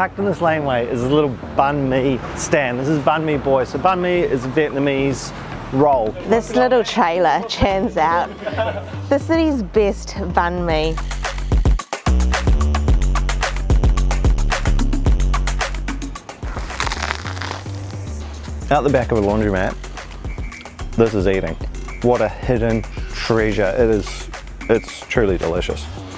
tucked in this laneway is a little banh mi stand. This is Banh Mi Boy. So banh mi is Vietnamese roll. This little trailer churns out the city's best banh mi. Out the back of a laundromat, this is eating. What a hidden treasure. It's truly delicious.